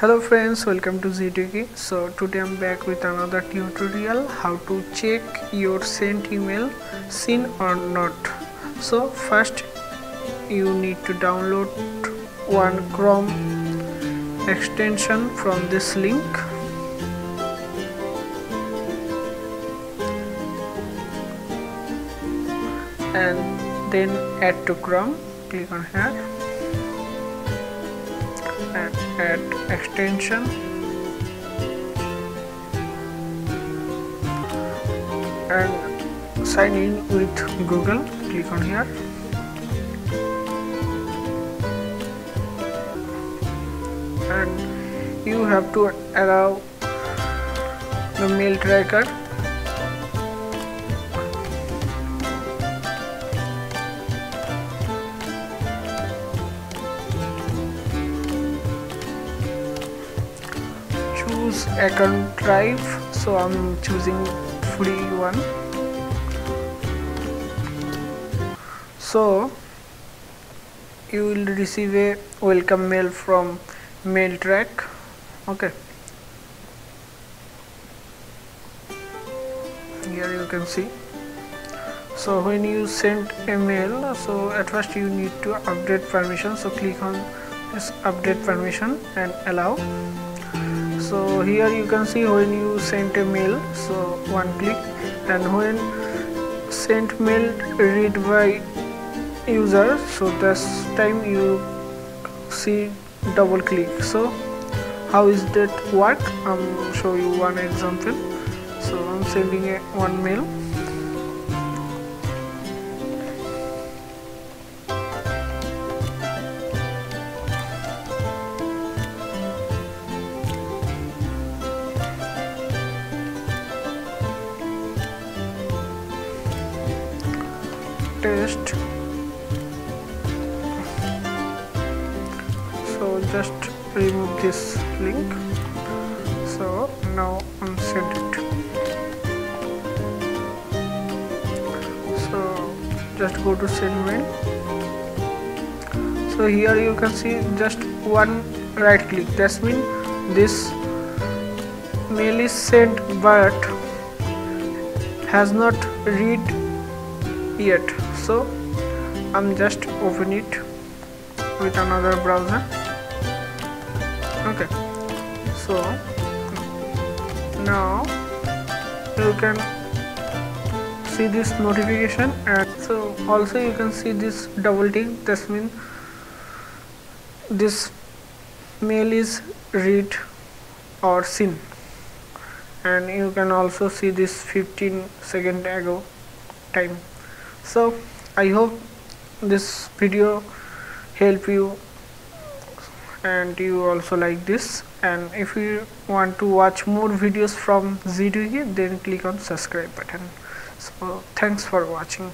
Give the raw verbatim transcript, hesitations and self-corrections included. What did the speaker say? Hello friends, welcome to ZeetWiki. So today I'm back with another tutorial, how to check your sent email seen or not. So first you need to download one Chrome extension from this link. And then add to Chrome, click on here. And add extension, and sign in with Google, click on here. And you have to allow the mail tracker, account type, so I'm choosing free one. So you will receive a welcome mail from MailTrack. Okay, here you can see. So when you send a mail, so at first you need to update permission, so click on this update permission and allow. So here you can see when you sent a mail, so one click, and when sent mail read by user, so this time you see double click. So how is that work? I'll show you one example. So I'm sending a one mail. Test. So just remove this link. So now I'm sent it. So just go to send mail. So here you can see just one right click. That means this mail is sent but has not read yet. So I'm just open it with another browser. Okay, so now you can see this notification, and so also you can see this double tick. That means this mail is read or seen, and you can also see this fifteen second ago time. So I hope this video help you and you also like this. And if you want to watch more videos from ZeetWiki, then click on subscribe button. So thanks for watching.